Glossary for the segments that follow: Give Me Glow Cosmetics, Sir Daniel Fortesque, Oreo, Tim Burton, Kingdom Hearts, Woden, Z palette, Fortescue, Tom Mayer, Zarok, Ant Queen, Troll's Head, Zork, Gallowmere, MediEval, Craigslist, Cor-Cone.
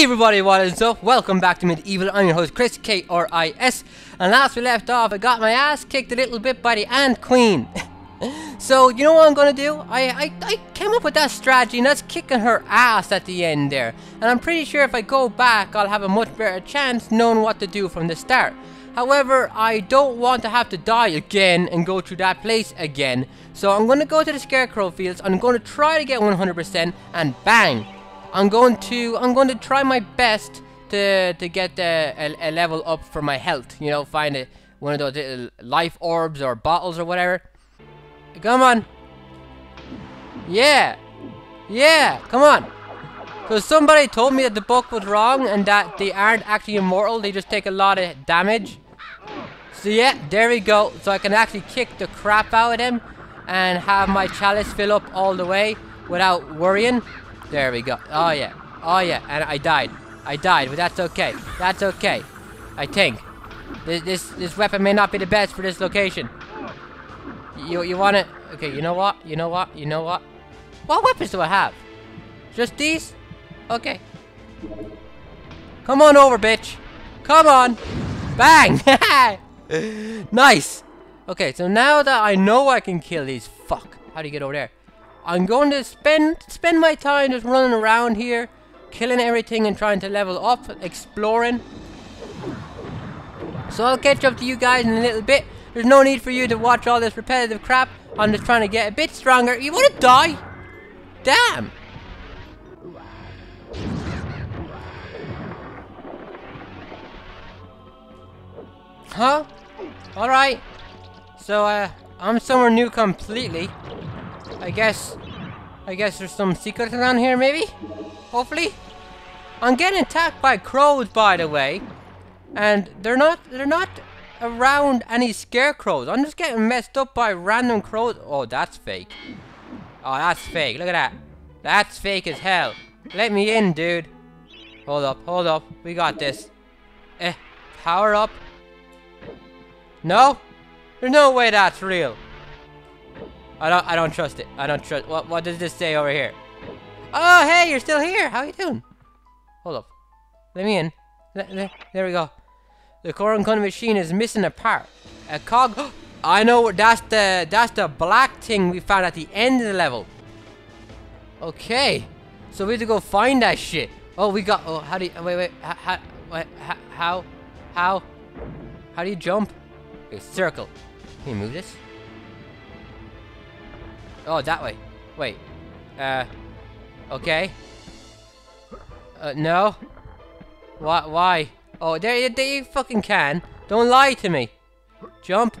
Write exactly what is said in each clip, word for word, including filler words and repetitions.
Hey everybody, what is up? Welcome back to MediEvil. I'm your host Chris, K R I S, and last we left off I got my ass kicked a little bit by the Ant Queen. So you know what I'm gonna do? I, I, I came up with that strategy, and that's kicking her ass at the end there. And I'm pretty sure if I go back I'll have a much better chance knowing what to do from the start. However, I don't want to have to die again and go through that place again. So I'm gonna go to the Scarecrow Fields, I'm gonna try to get one hundred percent, and bang! I'm going to I'm going to try my best to to get the, a, a level up for my health. You know, find a, one of those life orbs or bottles or whatever. Come on, yeah, yeah, come on. Because somebody told me that the book was wrong and that they aren't actually immortal; they just take a lot of damage. So yeah, there we go. So I can actually kick the crap out of them and have my chalice fill up all the way without worrying. There we go. Oh yeah. Oh yeah. And I died. I died, but that's okay. That's okay. I think. This this, this weapon may not be the best for this location. You you want it? Okay. You know what? You know what? You know what? What weapons do I have? Just these? Okay. Come on over, bitch. Come on. Bang. Nice. Okay. So now that I know I can kill these, fuck. How do you get over there? I'm going to spend spend my time just running around here, killing everything and trying to level up, exploring. So I'll catch up to you guys in a little bit. There's no need for you to watch all this repetitive crap. I'm just trying to get a bit stronger. You want to die? Damn! Huh? Alright. So, uh, I'm somewhere new completely. I guess, I guess there's some secrets around here, maybe? Hopefully? I'm getting attacked by crows, by the way. And they're not, they're not around any scarecrows. I'm just getting messed up by random crows. Oh, that's fake. Oh, that's fake. Look at that. That's fake as hell. Let me in, dude. Hold up, hold up. We got this. Eh, power up. No? There's no way that's real. I don't, I don't trust it. I don't trust. What, what does this say over here? Oh, hey, you're still here. How you doing? Hold up. Let me in. Le le there we go. The Cor-Cone machine is missing a part. A cog. I know. That's the, that's the black thing we found at the end of the level. Okay. So we have to go find that shit. Oh, we got. Oh, how do you? Wait, wait. How? How? How? How, how do you jump? Okay, circle. Can you move this? Oh, that way. Wait. Uh. Okay. Uh, no. Why? Why? Oh, there. There you fucking can. Don't lie to me. Jump.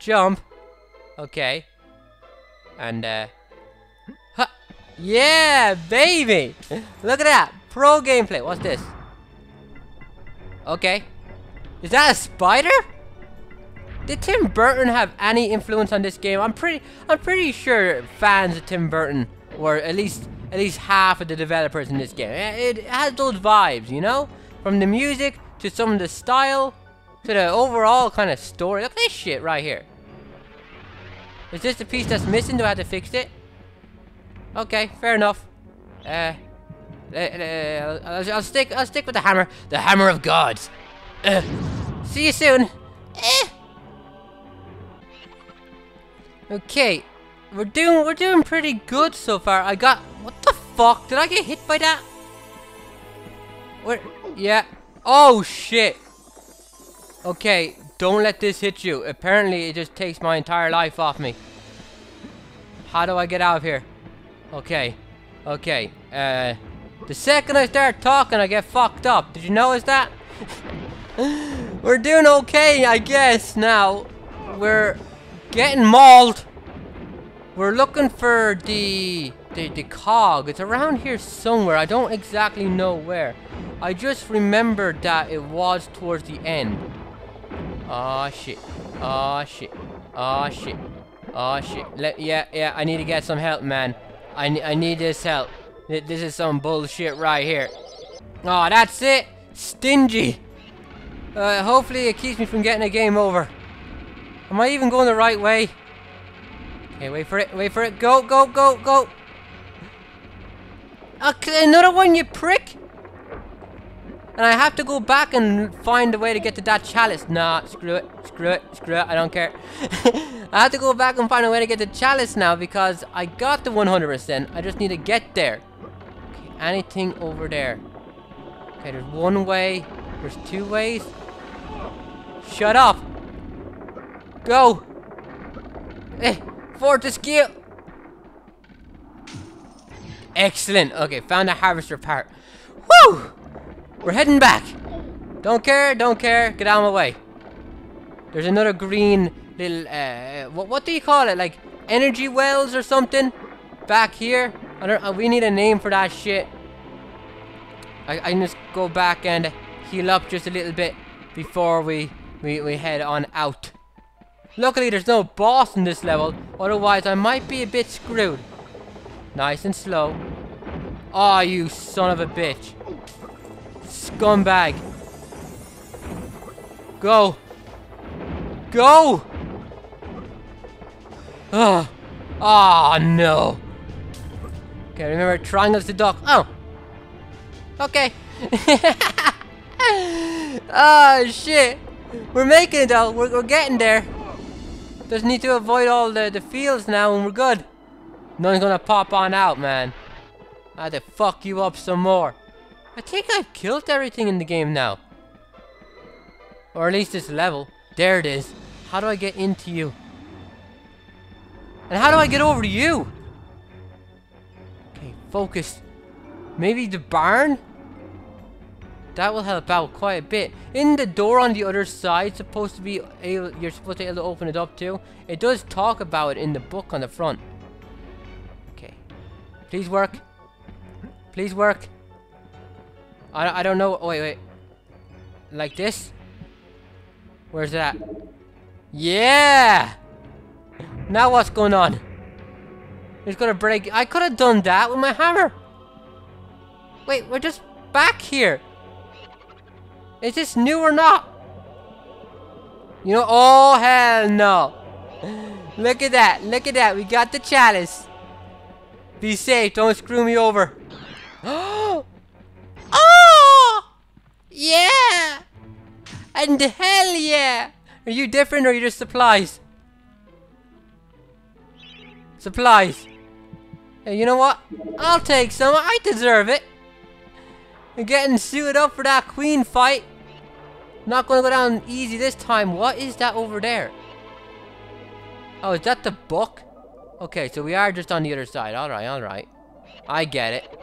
Jump. Okay. And uh. Huh. Yeah, baby. Look at that. Pro gameplay. What's this? Okay. Is that a spider? Did Tim Burton have any influence on this game? I'm pretty, I'm pretty sure fans of Tim Burton were at least, at least half of the developers in this game. It, it has those vibes, you know, from the music to some of the style to the overall kind of story. Look at this shit right here. Is this the piece that's missing? Do I have to fix it? Okay, fair enough. Uh, uh, uh I'll, I'll stick, I'll stick with the hammer, the hammer of gods. Uh, see you soon. Eh. Okay, we're doing we're doing pretty good so far. I got, what the fuck? Did I get hit by that? Where? Yeah. Oh shit. Okay, don't let this hit you. Apparently, it just takes my entire life off me. How do I get out of here? Okay, okay. Uh, the second I start talking, I get fucked up. Did you notice that? We're doing okay, I guess. Now, we're getting mauled. We're looking for the, the the cog. It's around here somewhere. I don't exactly know where. I just remembered that it was towards the end. Ah shit. Ah shit. Ah shit. Ah shit. Let, yeah, yeah. I need to get some help, man. I I need this help. This is some bullshit right here. Ah, oh, that's it. Stingy. Uh, hopefully it keeps me from getting a game over. Am I even going the right way? Okay, wait for it, wait for it. Go, go, go, go. Okay, another one, you prick. And I have to go back and find a way to get to that chalice. Nah, screw it, screw it, screw it, I don't care. I have to go back and find a way to get to chalice now because I got the one hundred percent. I just need to get there. Okay, anything over there? Okay, there's one way. There's two ways. Shut up. Go. Eh, Fortescue. Excellent. Okay, found a harvester part. Woo! We're heading back. Don't care, don't care. Get out of my way. There's another green little, uh, what, what do you call it? Like, energy wells or something? Back here? I don't, uh, we need a name for that shit. I, I can just go back and heal up just a little bit before we, we, we head on out. Luckily, there's no boss in this level. Otherwise, I might be a bit screwed. Nice and slow. Aw, you son of a bitch. Scumbag. Go. Go! Ah, oh. Oh, no. Okay, remember, triangle's the duck. Oh. Okay. Oh, shit. We're making it, though. We're, we're getting there. Just need to avoid all the, the fields now, and we're good. None's gonna pop on out, man. I had to fuck you up some more. I think I've killed everything in the game now. Or at least this level. There it is. How do I get into you? And how do I get over to you? Okay, focus. Maybe the barn? That will help out quite a bit. In the door on the other side, supposed to be able, you're supposed to be able to open it up too. It does talk about it in the book on the front. Okay. Please work. Please work. I, I don't know. Oh, wait, wait. Like this? Where's that? Yeah! Now what's going on? It's gonna break. I could have done that with my hammer. Wait, we're just back here. Is this new or not? You know, oh hell no. Look at that, look at that. We got the chalice. Be safe, don't screw me over. Oh! Yeah! And hell yeah! Are you different or are you just supplies? Supplies. Hey, you know what? I'll take some. I deserve it. I'm getting suited up for that queen fight. Not gonna go down easy this time. What is that over there? Oh, is that the book? Okay, so we are just on the other side. Alright, alright. I get it.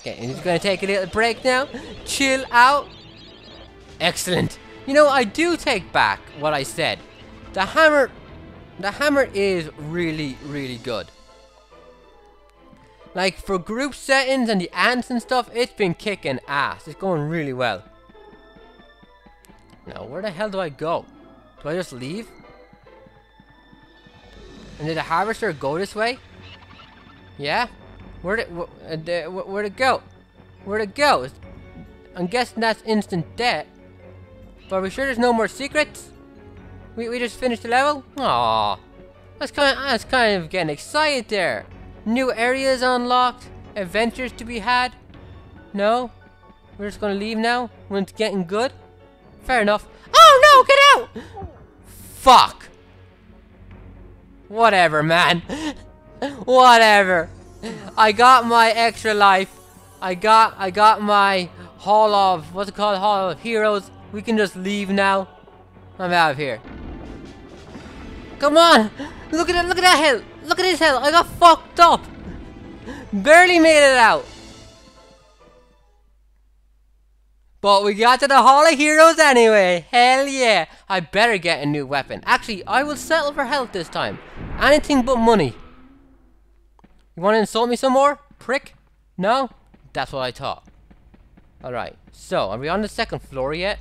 Okay, I'm just gonna take a little break now. Chill out. Excellent. You know, I do take back what I said. The hammer... The hammer is really, really good. Like, for group settings and the ants and stuff, it's been kicking ass. It's going really well. Now, where the hell do I go? Do I just leave? And did the harvester go this way? Yeah? Where'd it, where'd it, where'd it go? Where'd it go? I'm guessing that's instant death. But are we sure there's no more secrets? We, we just finished the level? Aww. That's kind of, that's kind of getting excited there. New areas unlocked, adventures to be had. No? We're just gonna leave now when it's getting good? Fair enough. Oh no, get out! Fuck! Whatever, man. Whatever. I got my extra life. I got I got my Hall of, what's it called? Hall of Heroes. We can just leave now. I'm out of here. Come on! Look at it, look at that hill! Look at this hill! I got fucked up! Barely made it out! But we got to the Hall of Heroes anyway! Hell yeah! I better get a new weapon. Actually, I will settle for health this time. Anything but money. You wanna insult me some more? Prick? No? That's what I thought. Alright, so, are we on the second floor yet?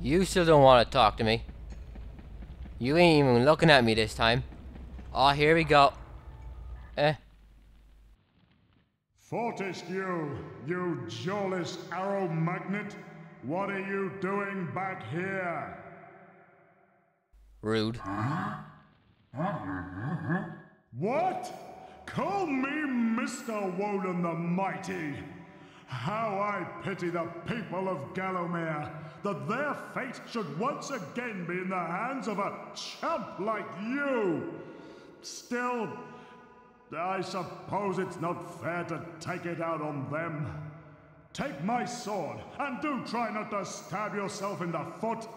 You still don't want to talk to me. You ain't even looking at me this time. Oh, here we go. Eh. Fortescue, you jawless arrow magnet. What are you doing back here? Rude. What? Call me Mister Woden the Mighty. How I pity the people of Gallowmere, that their fate should once again be in the hands of a chump like you! Still, I suppose it's not fair to take it out on them. Take my sword, and do try not to stab yourself in the foot.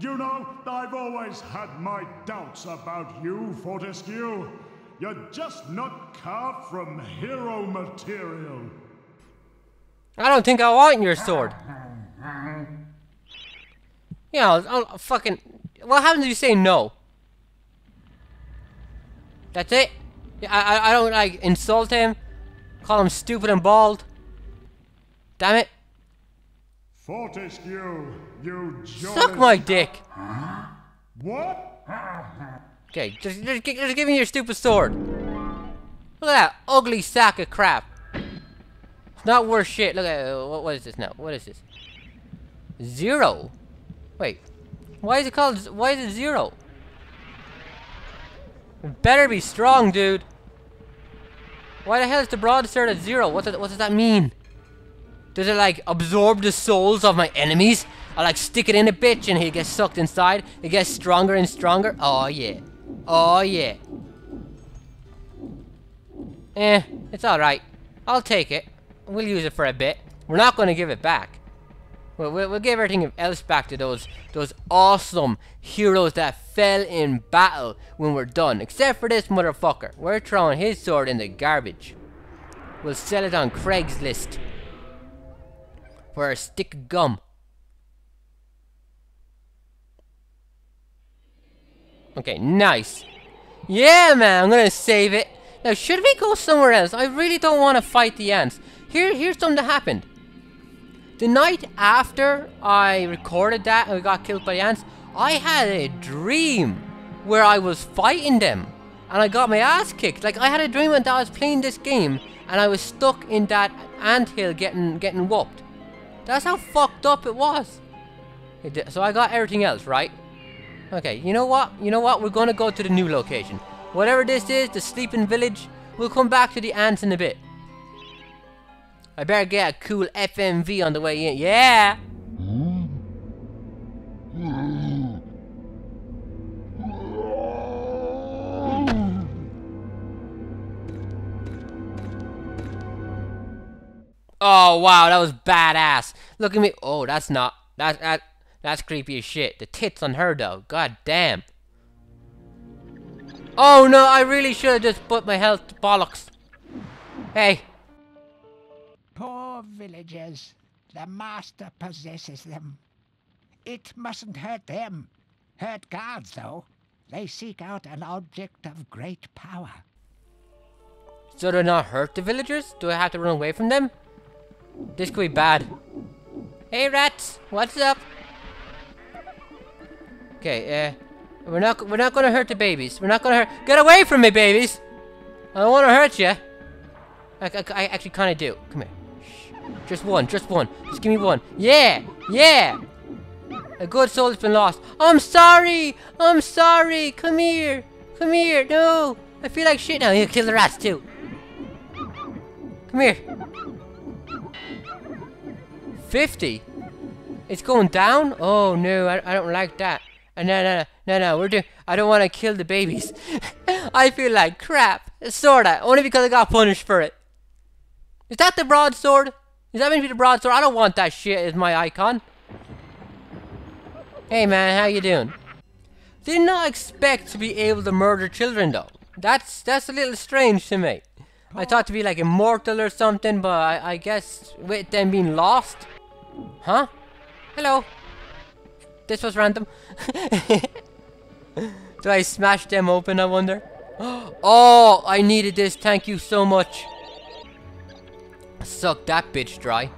You know, I've always had my doubts about you, Fortescue. You're just not carved from hero material. I don't think I want your sword. Yeah, I'll fucking... What happens if you say no? That's it? Yeah, I, I don't, like, insult him, call him stupid and bald. Damn it. Fortescue, you suck my dick. What? Okay, just, just, just give me your stupid sword. Look at that ugly sack of crap. It's not worth shit. Look at uh, what, what is this now? What is this? Zero. Wait, why is it called? Why is it zero? It better be strong, dude. Why the hell is the broadsword at zero? What does, what does that mean? Does it, like, absorb the souls of my enemies? I, like, stick it in a bitch and he gets sucked inside. It gets stronger and stronger. Oh, yeah. Oh, yeah. Eh, it's alright. I'll take it. We'll use it for a bit. We're not going to give it back. We'll, we'll, we'll give everything else back to those, those awesome heroes that fell in battle when we're done. Except for this motherfucker. We're throwing his sword in the garbage. We'll sell it on Craigslist. For a stick of gum. Okay, nice. Yeah, man, I'm gonna save it. Now, should we go somewhere else? I really don't want to fight the ants. Here, here's something that happened. The night after I recorded that and we got killed by the ants, I had a dream where I was fighting them. And I got my ass kicked. Like, I had a dream when I was playing this game and I was stuck in that anthill getting, getting whooped. That's how fucked up it was. It, so I got everything else, right? Okay, you know what? You know what? We're gonna go to the new location. Whatever this is, the sleeping village, we'll come back to the ants in a bit. I better get a cool F M V on the way in. Yeah! Oh wow, that was badass. Look at me. Oh, that's not that that that's creepy as shit. The tits on her though. God damn. Oh no, I really should have just put my health to bollocks. Hey. Poor villagers. The master possesses them. It mustn't hurt them. Hurt guards though. They seek out an object of great power. So do I not hurt the villagers? Do I have to run away from them? This could be bad. Hey rats, what's up? Okay, uh, we're not we're not gonna hurt the babies. We're not gonna hurt. Get away from me, babies! I don't want to hurt you. I, I, I actually kind of do. Come here. Shh. Just one, just one. Just give me one. Yeah, yeah. A good soul has been lost. I'm sorry. I'm sorry. Come here. Come here. No, I feel like shit now. You kill the rats too. Come here. fifty? It's going down? Oh no, I, I don't like that. Uh, no, no, no, no, we're doing. I don't want to kill the babies. I feel like crap. Sorta. Only because I got punished for it. Is that the broadsword? Is that meant to be the broadsword? I don't want that shit as my icon. Hey man, how you doing? Did not expect to be able to murder children though. That's that's a little strange to me. I thought to be like immortal or something, but I, I guess with them being lost. Huh? Hello. This was random. Do I smash them open, I wonder? Oh, I needed this. Thank you so much. Suck that bitch dry.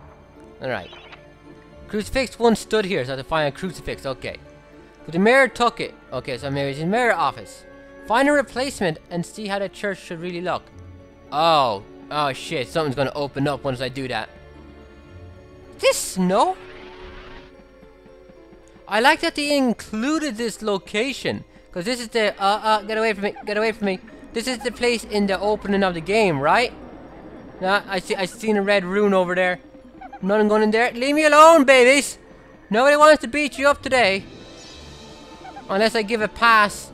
Alright. Crucifix one stood here, so I had to find a crucifix. Okay. But the mayor took it. Okay, so maybe it's in the mayor's office. Find a replacement and see how the church should really look. Oh. Oh shit, something's gonna open up once I do that. This snow? I like that they included this location. Because this is the... Uh, uh, get away from me. Get away from me. This is the place in the opening of the game, right? Nah, I see, I seen a red rune over there. I'm not going in there. Leave me alone, babies. Nobody wants to beat you up today. Unless I give a pass.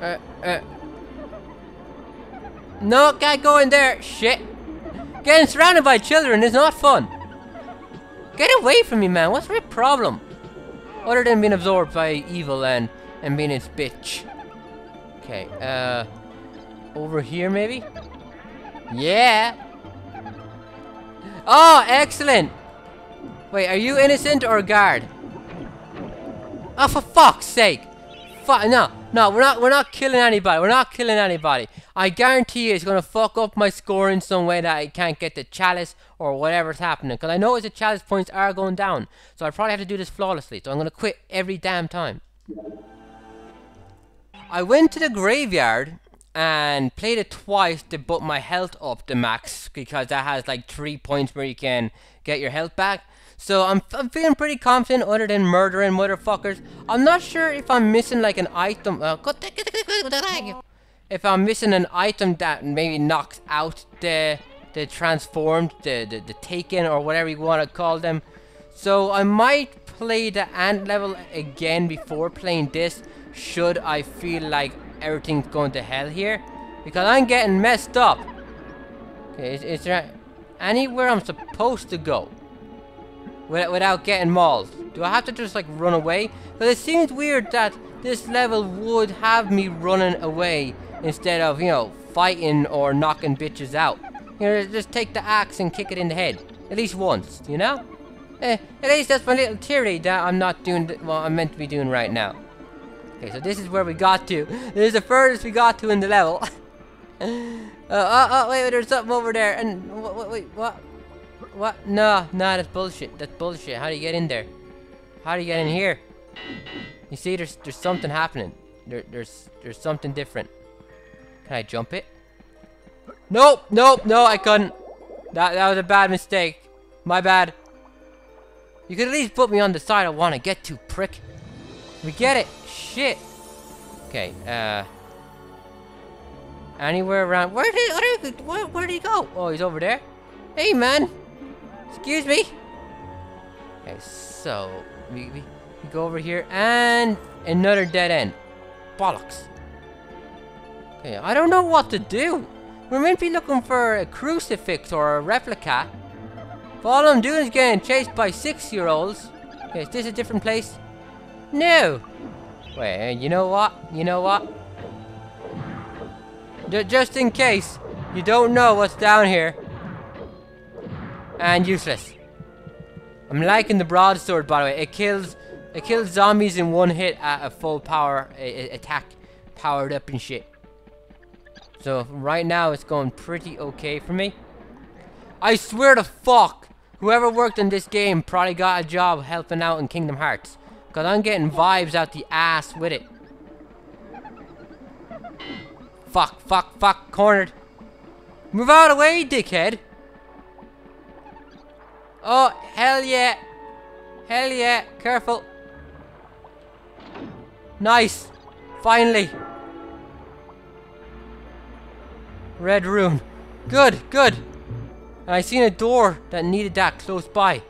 Uh, uh. No, can't go in there. Shit. Getting surrounded by children is not fun. Get away from me, man. What's my problem? Other than being absorbed by evil and, and being its bitch. Okay, uh... over here, maybe? Yeah! Oh, excellent! Wait, are you innocent or guard? Oh, for fuck's sake! Fuck, no, no, we're not, we're not killing anybody, we're not killing anybody. I guarantee you it's gonna fuck up my score in some way that I can't get the chalice or whatever's happening. Because I know the chalice points are going down. So I probably have to do this flawlessly. So I'm gonna quit every damn time. I went to the graveyard and played it twice to put my health up to max, because that has like three points where you can get your health back. So I'm, I'm feeling pretty confident other than murdering motherfuckers. I'm not sure if I'm missing like an item. Uh, if I'm missing an item that maybe knocks out the the transformed, the, the, the taken, or whatever you want to call them. So I might play the ant level again before playing this, should I feel like everything's going to hell here, because I'm getting messed up. Okay, is, is there anywhere I'm supposed to go without, without getting mauled? Do I have to just like run away? But it seems weird that this level would have me running away instead of, you know, fighting or knocking bitches out. You know, just take the axe and kick it in the head at least once, you know? Eh, at least that's my little theory that I'm not doing what well, I'm meant to be doing right now. Okay, so this is where we got to. This is the furthest we got to in the level. uh, oh, oh, wait, wait, there's something over there. And wh wh wait, what? What? No, no, that's bullshit. That's bullshit. How do you get in there? How do you get in here? You see, there's there's something happening. There, there's there's something different. Can I jump it? Nope, nope, no, I couldn't. That that was a bad mistake. My bad. You could at least put me on the side I want to get to, prick. We get it. Shit. Okay, uh... anywhere around... Where did, where did, where, where did he go? Oh, he's over there. Hey, man. Excuse me. Okay, so... We, we, we go over here and... another dead end. Bollocks. Okay, I don't know what to do. We're meant to be looking for a crucifix or a replica. But all I'm doing is getting chased by six-year-olds. Okay, is this a different place? No. Wait, you know what? You know what? D- just in case you don't know what's down here. And useless. I'm liking the broadsword, by the way. It kills it kills zombies in one hit at a full power a, a attack, powered up and shit. So right now it's going pretty okay for me. I swear to fuck, whoever worked on this game probably got a job helping out in Kingdom Hearts. Because I'm getting vibes out the ass with it. Fuck, fuck, fuck, cornered. Move out of the way, dickhead. Oh, hell yeah. Hell yeah, careful. Nice, finally. Red room. Good, good. And I seen a door that needed that close by.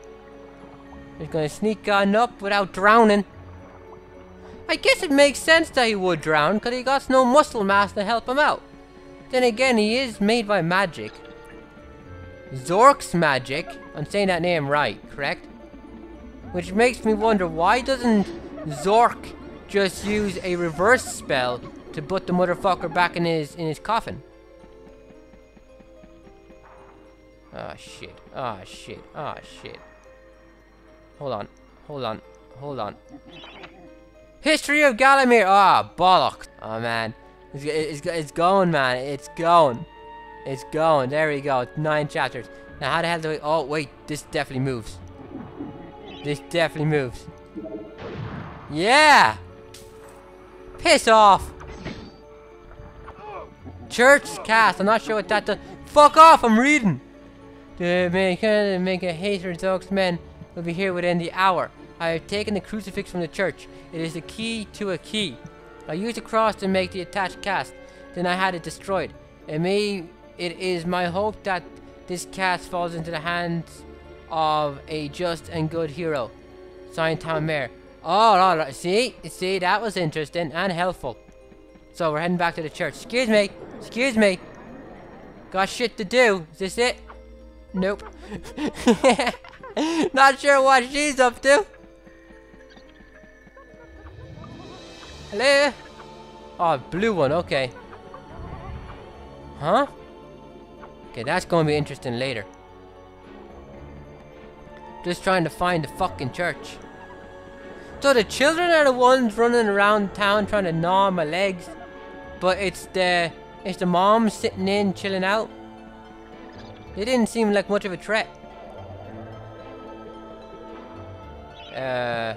He's gonna sneak on up without drowning. I guess it makes sense that he would drown, because he got no muscle mass to help him out. Then again, he is made by magic. Zork's magic. I'm saying that name right, correct? Which makes me wonder, why doesn't Zork just use a reverse spell to put the motherfucker back in his in his coffin? Ah shit, ah shit, ah shit. Hold on, hold on, hold on. History of Gallowmere! Ah, oh, bollocks. Oh, man. It's, it's, it's going, man. It's going. It's going. There we go. Nine chapters. Now, how the hell do we... Oh, wait. This definitely moves. This definitely moves. Yeah! Piss off! Church cast. I'm not sure what that does. Fuck off! I'm reading! To make a, make a hatred dogs men. Will be here within the hour. I have taken the crucifix from the church. It is the key to a key. I used a cross to make the attached cast. Then I had it destroyed. It may. It is my hope that This cat falls into the hands of a just and good hero. Signed, Tom Mayer. Oh, all right. See? See, that was interesting and helpful. So we're heading back to the church. Excuse me. Excuse me. Got shit to do. Is this it? Nope. Not sure what she's up to. Hello? Oh, blue one. Okay. Huh? Okay, that's gonna be interesting later. Just trying to find the fucking church. So the children are the ones running around town trying to gnaw my legs, but it's the it's the mom sitting in chilling out. They didn't seem like much of a threat. Uh,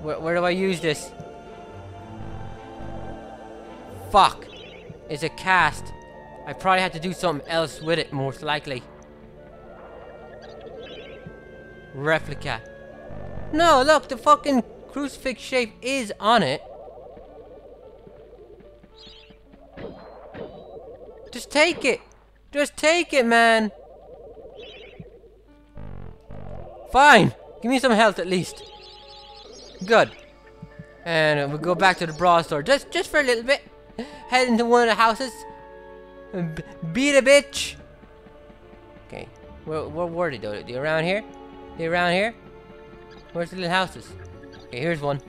where, where do I use this? Fuck! It's a cast. I probably had to do something else with it, most likely. Replica. No, look, the fucking crucifix shape is on it. Just take it. Just take it, man. Fine. Give me some health at least. Good. And we'll go back to the bra store just, just for a little bit. Head into one of the houses. B beat a bitch. Okay. Where, where were they though? Are they around here? Are they around here? Where's the little houses? Okay, here's one.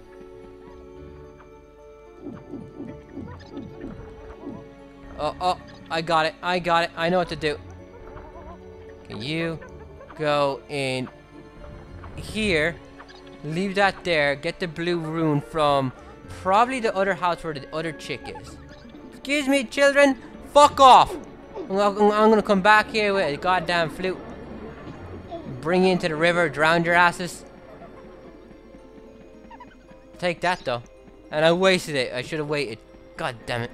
Oh, oh. I got it. I got it. I know what to do. Can you go in here? Leave that there. Get the blue rune from probably the other house where the other chick is. Excuse me, children. Fuck off. I'm, I'm gonna come back here with a goddamn flute. Bring you into the river. Drown your asses. Take that though. And I wasted it. I should have waited. God damn it.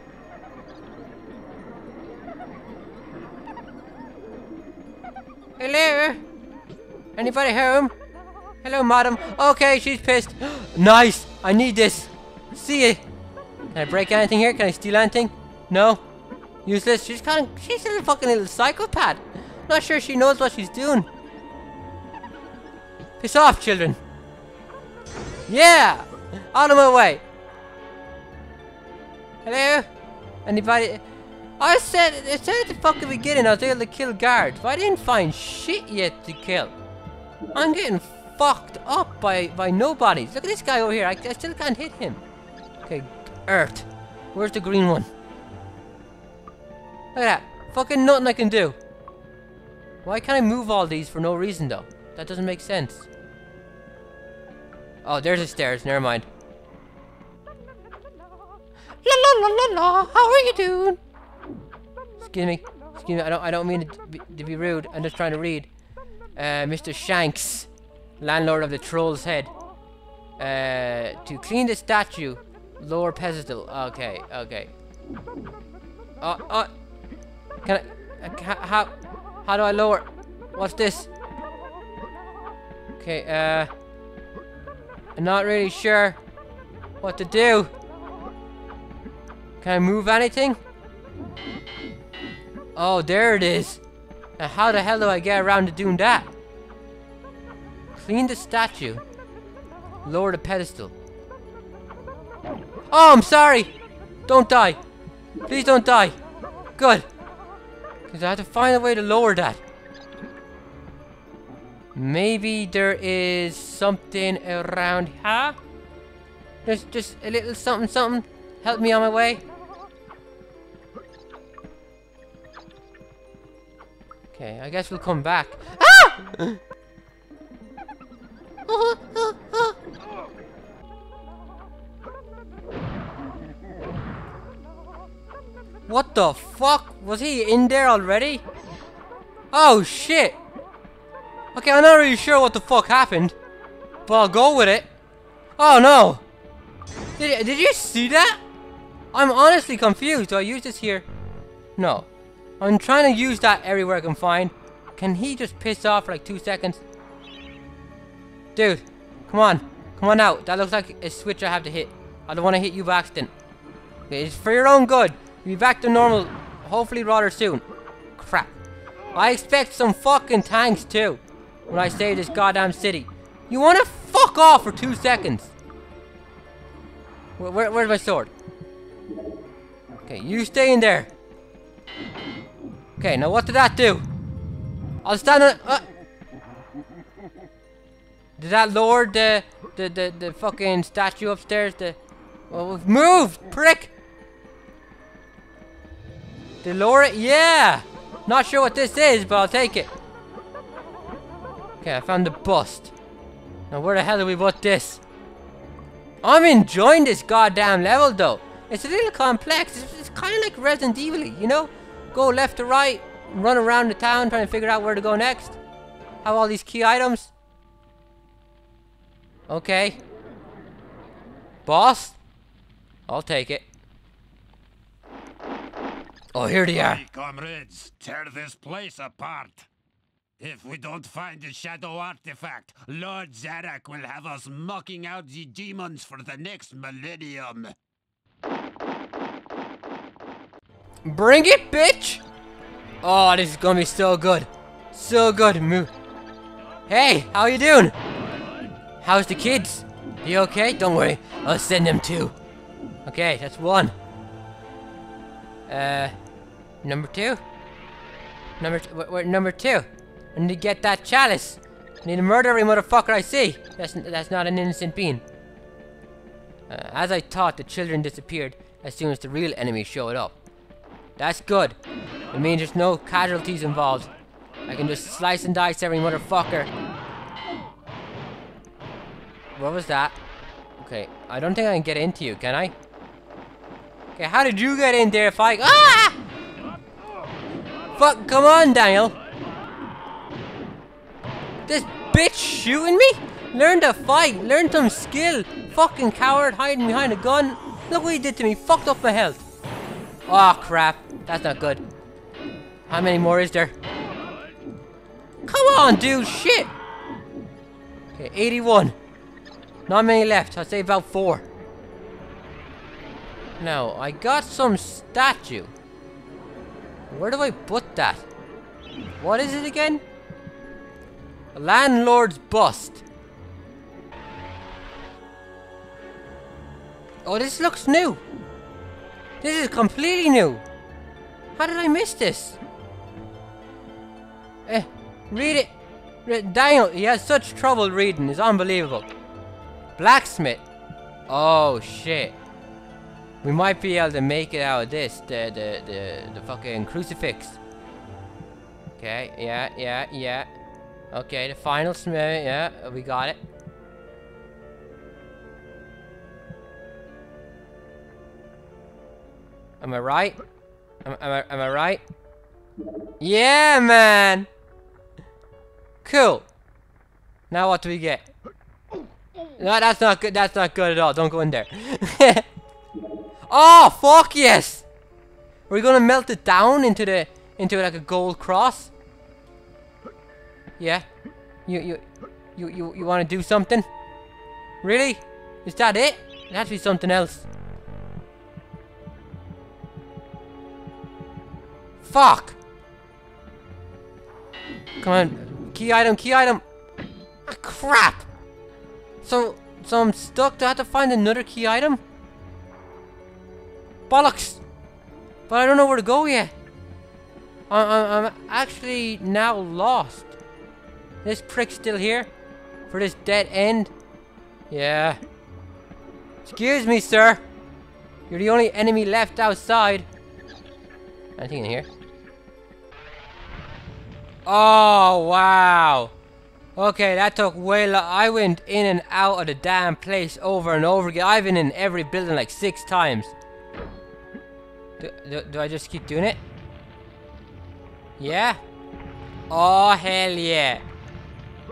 Hello? Anybody home? Hello, madam. Okay, she's pissed. Nice! I need this. See it. Can I break anything here? Can I steal anything? No. Useless. She's kind of, she's a fucking little psychopath. Not sure she knows what she's doing. Piss off, children. Yeah! Out of my way. Hello? Anybody? I said, I said at the fucking beginning I was able to kill guards, but I didn't find shit yet to kill. I'm getting fucked up by, by nobodies. Look at this guy over here, I, I still can't hit him. Okay, earth. Where's the green one? Look at that, fucking nothing I can do. Why can't I move all these for no reason though? That doesn't make sense. Oh, there's the stairs, never mind. La la la la la, how are you doing? Excuse me, excuse me, I don't, I don't mean to be, to be rude, I'm just trying to read. Uh, Mister Shanks, landlord of the Troll's Head. Uh, to clean the statue, lower pedestal, okay, okay. Oh, oh, can I, uh, how, how do I lower, what's this? Okay, uh, I'm not really sure what to do. Can I move anything? Oh, there it is. Now how the hell do I get around to doing that? Clean the statue. Lower the pedestal. Oh, I'm sorry. Don't die. Please don't die. Good. Because I have to find a way to lower that. Maybe there is something around here. There's just a little something something. Help me on my way. Okay, I guess we'll come back. Ah! What the fuck? Was he in there already? Oh shit! Okay, I'm not really sure what the fuck happened, but I'll go with it. Oh no! Did, did you see that? I'm honestly confused. Do I use this here? No. I'm trying to use that everywhere I can find. Can he just piss off for like two seconds? Dude, come on. Come on out. That looks like a switch I have to hit. I don't want to hit you by accident. It's for your own good. Be back to normal hopefully rather soon. Crap. I expect some fucking tanks too when I save this goddamn city. You wanna fuck off for two seconds? Where, where, where's my sword? Okay, you stay in there. Okay, now what did that do? I'll stand on. Uh, did that lower the the the the fucking statue upstairs? The well, move, prick. Did it lower it? Yeah. Not sure what this is, but I'll take it. Okay, I found the bust. Now where the hell do we put this? I'm enjoying this goddamn level though. It's a little complex. It's, it's kind of like Resident Evil, you know? Go left to right, run around the town trying to figure out where to go next. Have all these key items. Okay. Boss? I'll take it. Oh, here they are. Hey, comrades, tear this place apart. If we don't find the shadow artifact, Lord Zarok will have us mucking out the demons for the next millennium. Bring it, bitch! Oh, this is gonna be so good. So good. Move. Hey, how you doing? How's the kids? You okay? Don't worry, I'll send them too. Okay, that's one. Uh, number two? Number, t wh wh number two. I need to get that chalice. I need to murder every motherfucker I see. That's, n that's not an innocent being. Uh, as I thought, the children disappeared as soon as the real enemy showed up. That's good. It means there's no casualties involved. I can just slice and dice every motherfucker. What was that? Okay, I don't think I can get into you, can I? Okay, how did you get in there if I... Ah! Fuck, come on, Daniel. This bitch shooting me? Learn to fight. Learn some skill. Fucking coward hiding behind a gun. Look what he did to me. Fucked up my health. Oh, crap. That's not good. How many more is there? Come on, dude. Shit. Okay, eighty-one. Not many left. I'd say about four. Now, I got some statue. Where do I put that? What is it again? A landlord's bust. Oh, this looks new. This is completely new. How did I miss this? Eh, read it. Read, Daniel, he has such trouble reading. It's unbelievable. Blacksmith. Oh, shit. We might be able to make it out of this, the, the, the, the fucking crucifix. Okay, yeah, yeah, yeah. Okay, the final smith, yeah, we got it. Am I right? Am, am, I, am I right? Yeah, man! Cool. Now what do we get? No, that's not good, that's not good at all, don't go in there. Oh, fuck yes! We're gonna melt it down into the into like a gold cross. Yeah, you you you you you want to do something? Really? Is that it? It has to be something else. Fuck! Come on, key item, key item. Ah, crap! So so I'm stuck. Do I have to find another key item? Bollocks! But I don't know where to go yet. I, I, I'm actually now lost. This prick's still here for this dead end. Yeah. Excuse me, sir. You're the only enemy left outside. Anything in here? Oh wow. Okay, that took way long. I went in and out of the damn place over and over again. I've been in every building like six times. Do, do, do I just keep doing it? Yeah? Oh hell yeah.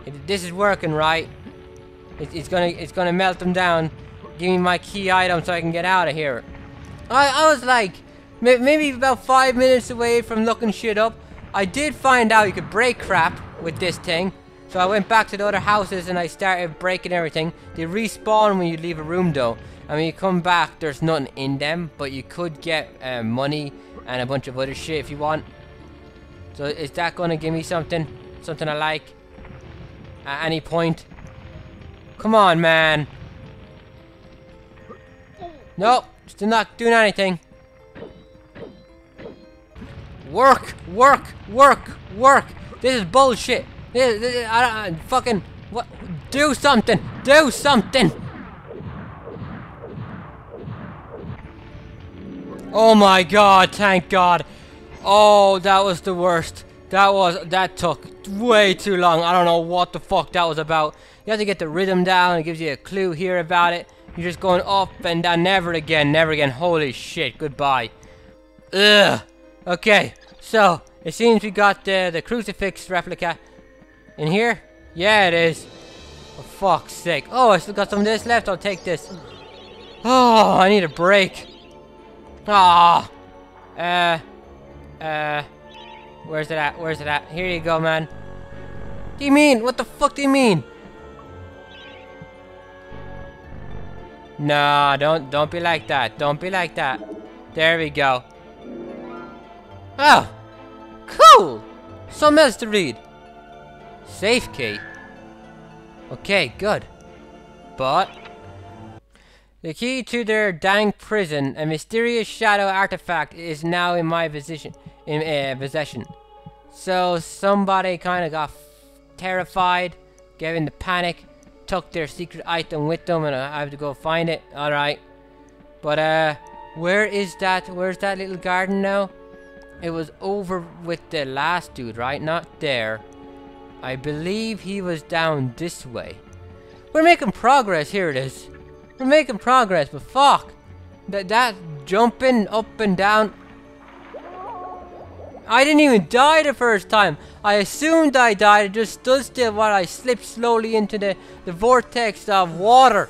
It, this is working, right? It, it's gonna it's gonna melt them down. Give me my key item so I can get out of here. I, I was like maybe about five minutes away from looking shit up. I did find out you could break crap with this thing. So I went back to the other houses and I started breaking everything. They respawn when you leave a room though. And when you come back, there's nothing in them, but you could get uh, money and a bunch of other shit if you want. So is that gonna give me something? Something I like? At any point? Come on, man. Nope, still not doing anything. Work, work, work, work. This is bullshit. This, this, I don't I fucking what? Do something. Do something. Oh my god, thank god. Oh, that was the worst. That was, that took way too long. I don't know what the fuck that was about. You have to get the rhythm down. It gives you a clue here about it. You're just going up and down. Never again, never again. Holy shit, goodbye. Ugh. Okay, so it seems we got the, the crucifix replica in here. Yeah, it is. For fuck's sake. Oh, I still got some of this left. I'll take this. Oh, I need a break. Ah, oh, uh, uh, where's it at? Where's it at? Here you go, man. What do you mean? What the fuck do you mean? Nah, don't, don't be like that. Don't be like that. There we go. Oh, cool. Something else to read. Safe key. Okay, good. But the key to their dang prison, a mysterious shadow artifact, is now in my position, in uh, possession. So somebody kind of got terrified, gave in the panic, took their secret item with them, and I have to go find it. All right. But uh, where is that? Where's that little garden now? It was over with the last dude, right? Not there. I believe he was down this way. We're making progress. Here it is. We're making progress, but fuck! That, that jumping up and down... I didn't even die the first time! I assumed I died, it just stood still while I slipped slowly into the, the vortex of water.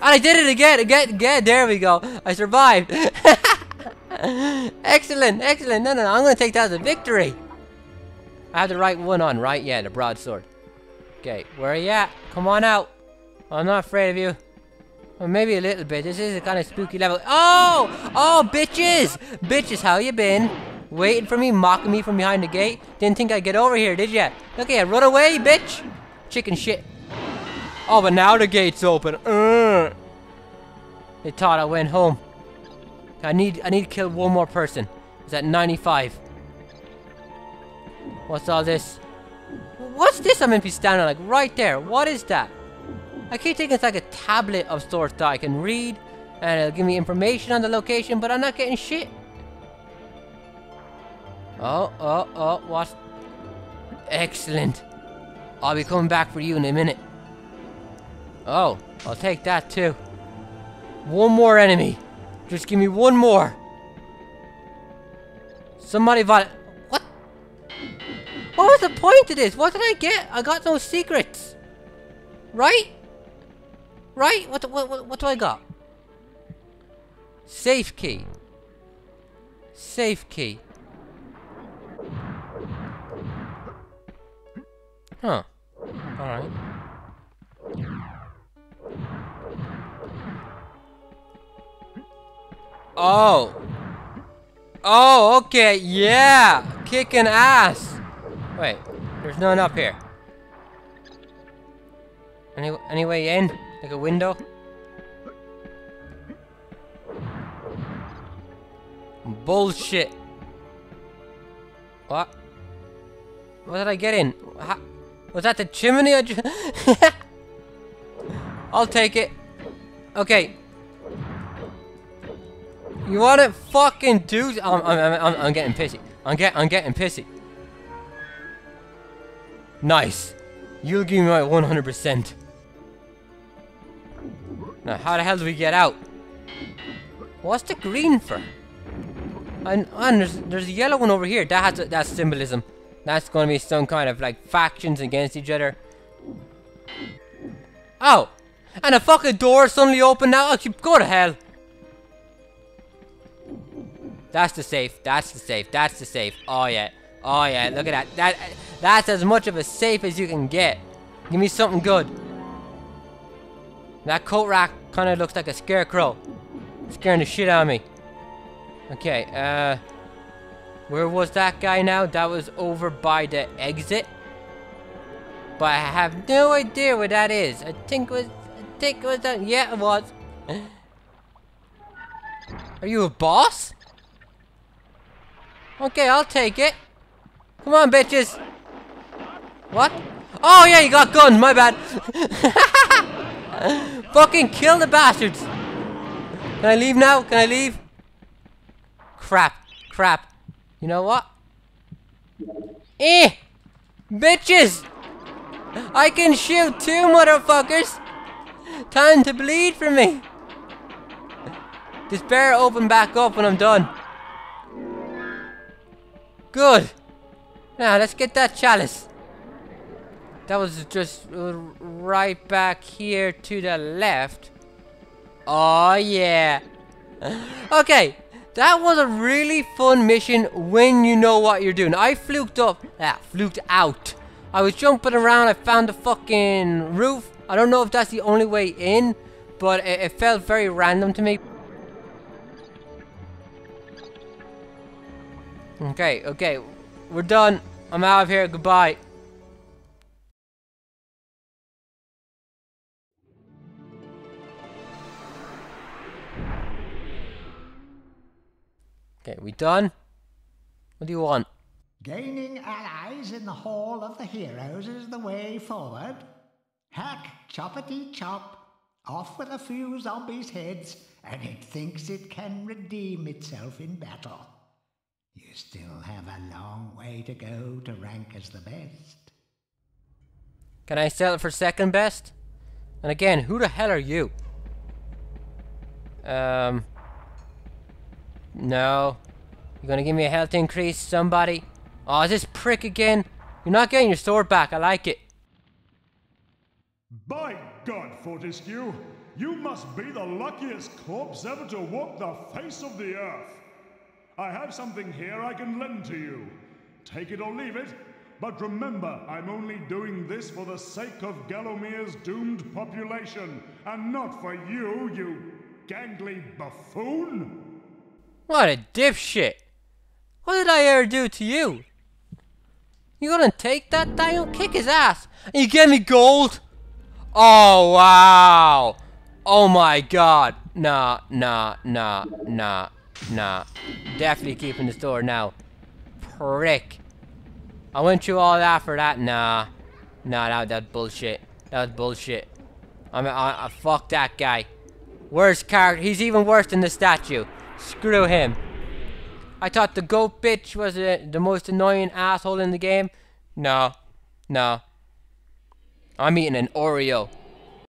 And I did it again, again, again, there we go. I survived. Excellent, excellent, no, no, no, I'm gonna take that as a victory. I have the right one on, right? Yeah, the broadsword. Okay, where are you at? Come on out. I'm not afraid of you. Well, maybe a little bit. This is a kind of spooky level. Oh! Oh, bitches! Bitches, how you been? Waiting for me, mocking me from behind the gate? Didn't think I'd get over here, did ya? Look at ya, run away, bitch! Chicken shit. Oh, but now the gate's open. Urgh. They thought I went home. I need, I need to kill one more person. It's at ninety-five. What's all this? What's this I'm meant to be standing like right there? What is that? I keep thinking it's like a tablet of sorts that I can read, and it'll give me information on the location, but I'm not getting shit. Oh, oh, oh, what? Excellent. I'll be coming back for you in a minute. Oh, I'll take that too. One more enemy. Just give me one more. Somebody vol- What? What was the point of this? What did I get? I got no secrets. Right? Right? What, the, what, what, what do I got? Safe key. Safe key. Huh. Alright. Oh. Oh, okay. Yeah. Kicking ass. Wait. There's none up here. Any, any way in? Like a window? Bullshit. What? What did I get in? How, was that the chimney? I just I'll take it. Okay. You wanna fucking do? I'm, I'm, I'm, I'm getting pissy. I'm get, I'm getting pissy. Nice. You'll give me my one hundred percent. Now, how the hell do we get out? What's the green for? And, and there's, there's a yellow one over here. That has a, that's symbolism. That's going to be some kind of like factions against each other. Oh, and a fucking door suddenly opened now. Oh, go to hell. That's the safe. That's the safe. That's the safe. Oh yeah. Oh yeah. Look at that. That that's as much of a safe as you can get. Give me something good. That coat rack kind of looks like a scarecrow. Scaring the shit out of me. Okay, uh... where was that guy now? That was over by the exit. But I have no idea where that is. I think it was... I think it was that... Yeah, it was. Are you a boss? Okay, I'll take it. Come on, bitches. What? Oh, yeah, you got gunned. My bad. Fucking kill the bastards. Can I leave now? Can I leave? Crap. Crap. You know what? Eh. Bitches. I can shoot too, motherfuckers. Time to bleed for me. This bear open back up when I'm done. Good. Now, let's get that chalice. That was just right back here to the left. Oh, yeah. Okay. That was a really fun mission when you know what you're doing. I fluked up. Ah, fluked out. I was jumping around. I found the fucking roof. I don't know if that's the only way in, but it, it felt very random to me. Okay, okay, we're done. I'm out of here. Goodbye. Okay, we done? What do you want? Gaining allies in the Hall of the Heroes is the way forward. Hack, choppity chop. Off with a few zombies' heads, and it thinks it can redeem itself in battle. You still have a long way to go to rank as the best. Can I sell it for second best? And again, who the hell are you? Um... No. You're gonna give me a health increase, somebody? Oh, is this prick again? You're not getting your sword back, I like it. By God, Fortescue! You must be the luckiest corpse ever to walk the face of the earth! I have something here I can lend to you. Take it or leave it, but remember, I'm only doing this for the sake of Gallowmere's doomed population, and not for you, you gangly buffoon! What a dipshit! What did I ever do to you? You gonna take that Daniel? Kick his ass! You gave me gold? Oh, wow! Oh my god! Nah, nah, nah, nah. Nah, definitely keeping the store now. Prick. I went through all that for that. Nah, nah, that that's bullshit. That was bullshit. I'm, I, I fuck that guy. Worst character. He's even worse than the statue. Screw him. I thought the goat bitch was the, the most annoying asshole in the game. No, no. I'm eating an Oreo.